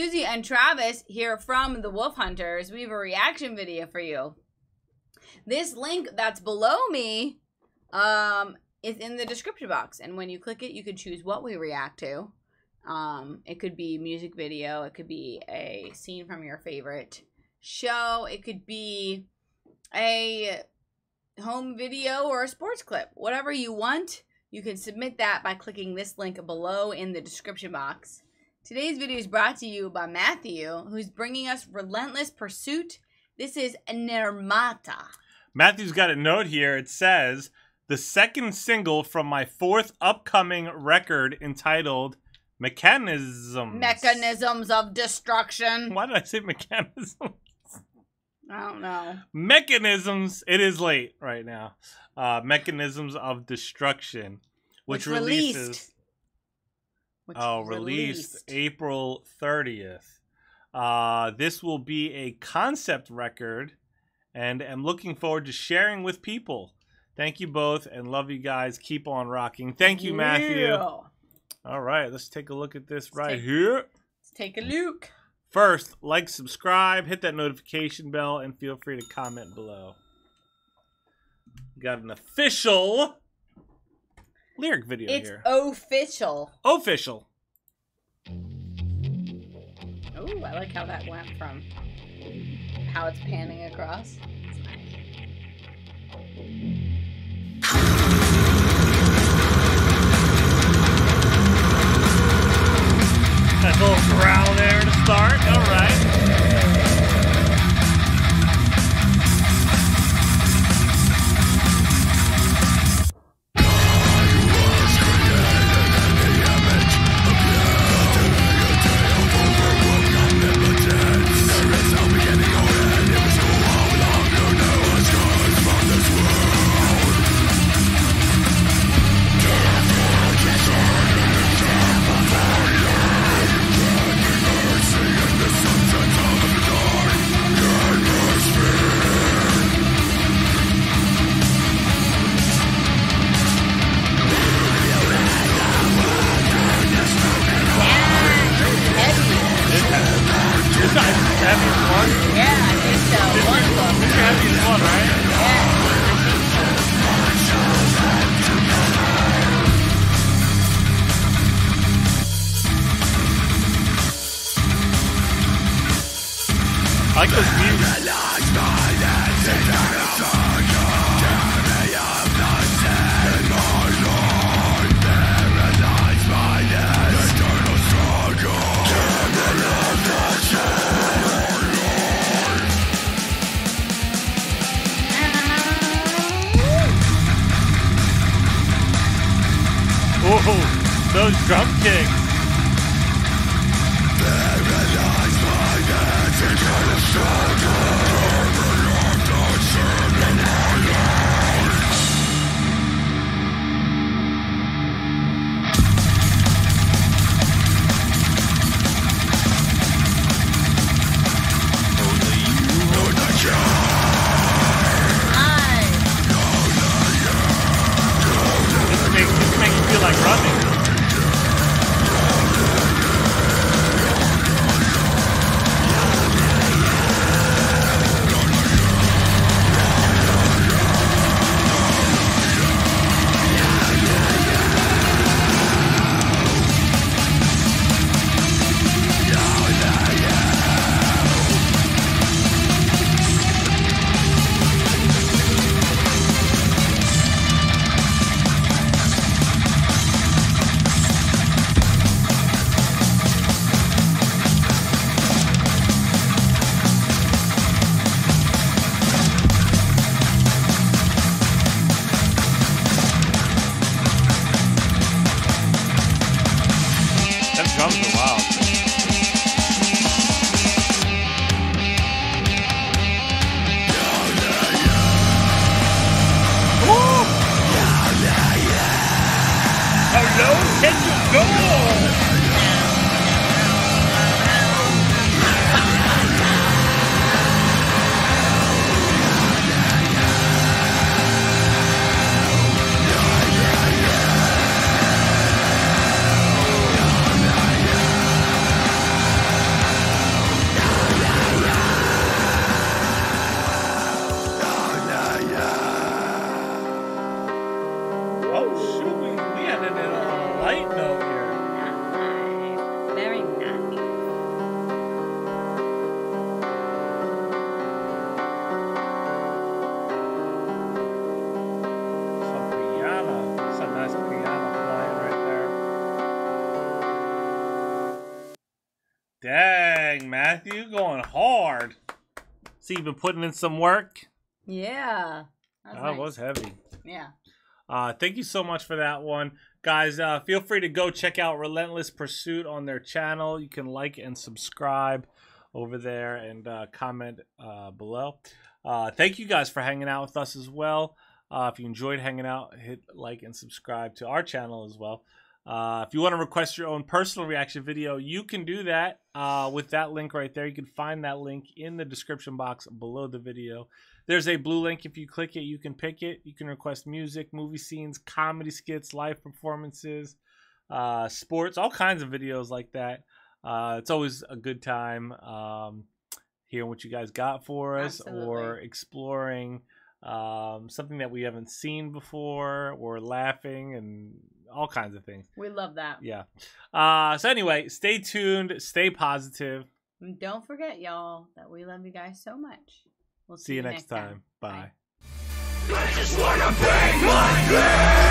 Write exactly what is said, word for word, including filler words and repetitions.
Susie and Travis here from the Wolf HunterZ. We have a reaction video for you. This link that's below me um, is in the description box. And when you click it, you can choose what we react to. Um, it could be music video. It could be a scene from your favorite show. It could be a home video or a sports clip. Whatever you want, you can submit that by clicking this link below in the description box. Today's video is brought to you by Matthew, who's bringing us Relentless Pursuit. This is Nermata. Matthew's got a note here. It says, the second single from my fourth upcoming record entitled Mechanisms. Mechanisms of Destruction. Why did I say mechanisms? I don't know. Mechanisms. It is late right now. Uh, Mechanisms of Destruction, which, which releases... Released. Which oh, released, released April thirtieth. Uh, this will be a concept record, and I'm looking forward to sharing with people. Thank you both, and love you guys. Keep on rocking. Thank you, Matthew. Yeah. All right, let's take a look at this let's right take, here. Let's take a look. First, like, subscribe, hit that notification bell, and feel free to comment below. Got an official... lyric video it's here. It's official. Official. Oh, I like how that went from how it's panning across. It's nice. That little growl there to start. All right. I like those views. Oh, those drum kicks. This makes, this makes you feel like running. Dang, Matthew, going hard. So you've been putting in some work? Yeah. That was, oh, nice. Was heavy. Yeah. Uh, thank you so much for that one. Guys, uh, feel free to go check out Relentless Pursuit on their channel. You can like and subscribe over there and uh, comment uh, below. Uh, thank you guys for hanging out with us as well. Uh, if you enjoyed hanging out, hit like and subscribe to our channel as well. Uh, if you want to request your own personal reaction video, you can do that uh, with that link right there. You can find that link in the description box below the video. There's a blue link. If you click it, you can pick it. You can request music, movie scenes, comedy skits, live performances, uh, sports, all kinds of videos like that. Uh, it's always a good time um, hearing what you guys got for us. Absolutely. Or exploring um, something that we haven't seen before, or laughing and all kinds of things. We love that. Yeah. Uh, so anyway, stay tuned. Stay positive. And don't forget, y'all, that we love you guys so much. We'll see, see you next time. time. Bye. I just wanna bang my head.